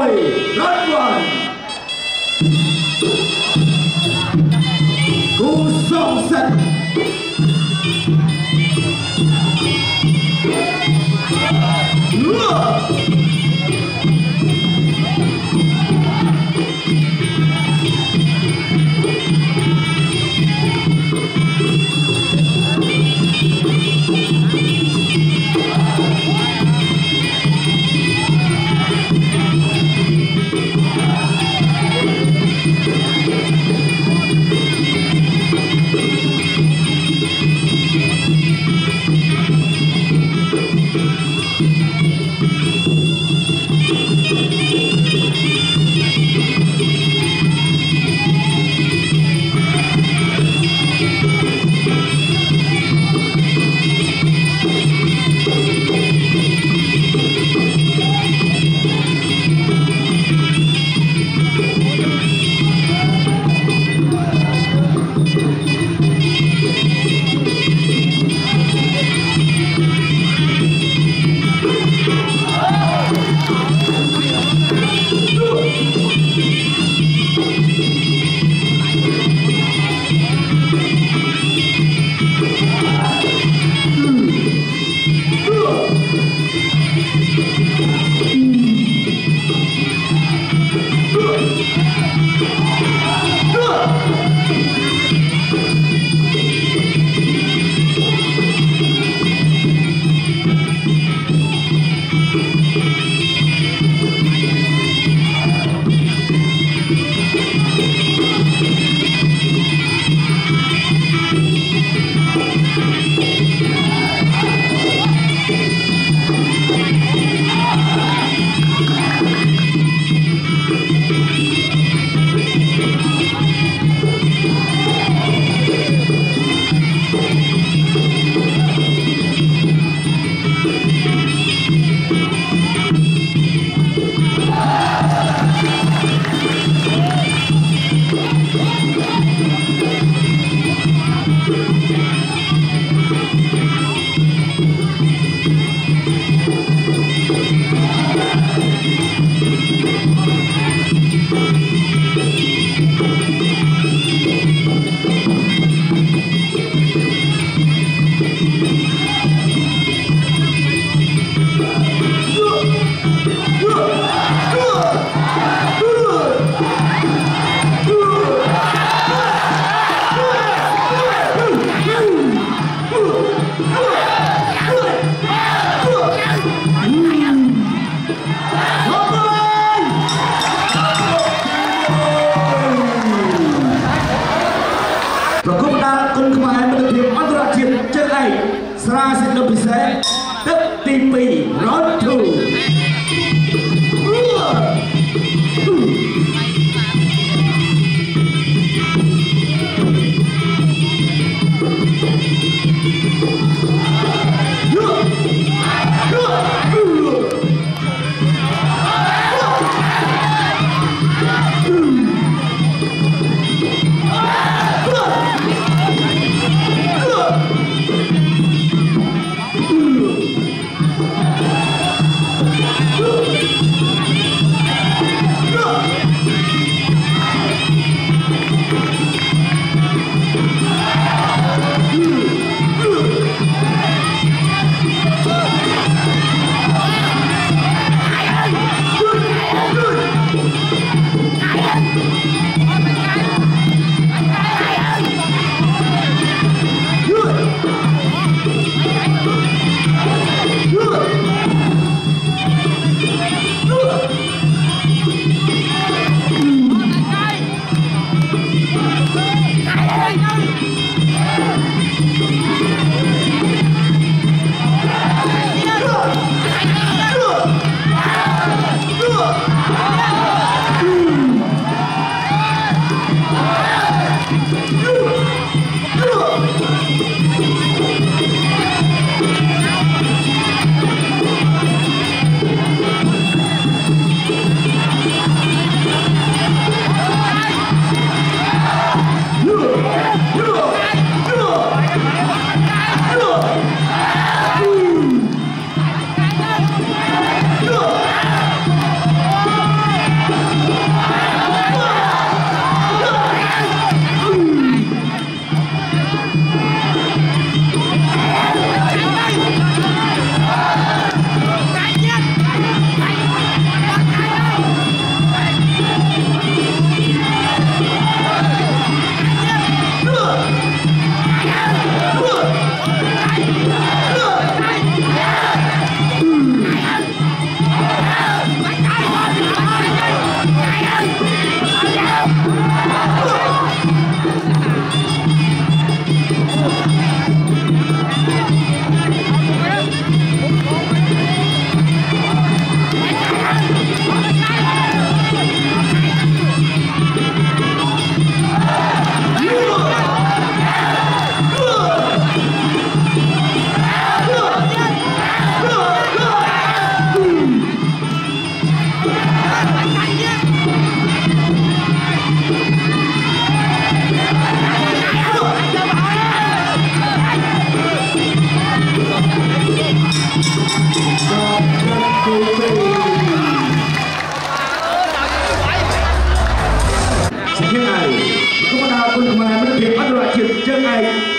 Foley, not one. Who's so set?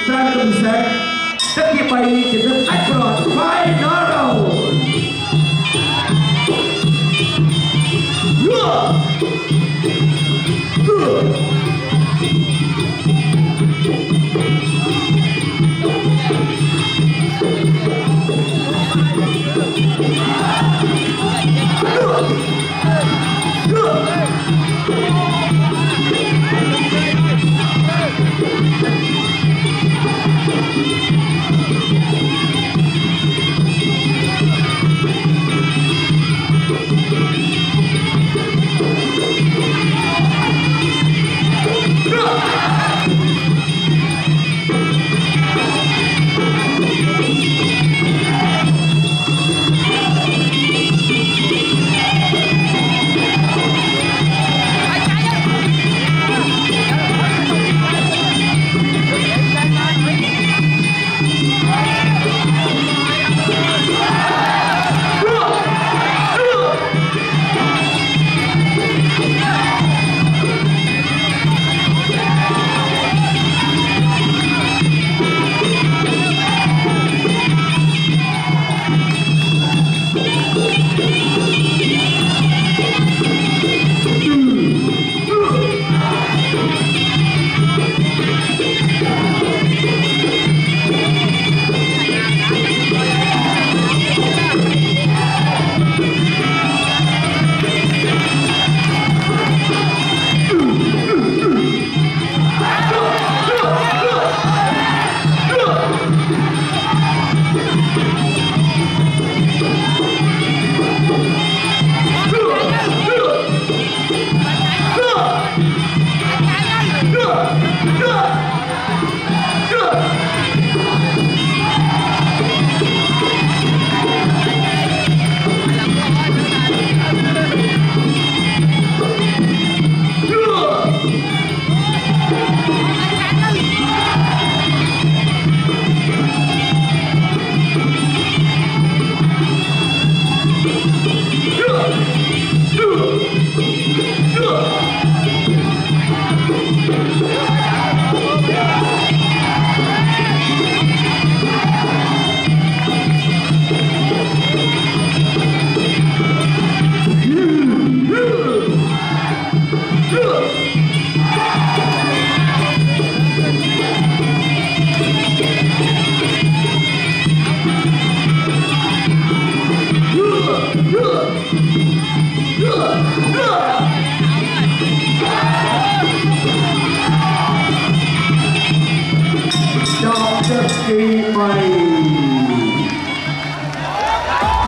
Sandra Busak, tapi bayi kita akro, bayi noro.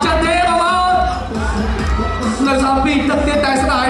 Cantik banget. Nggak sampai teteh tak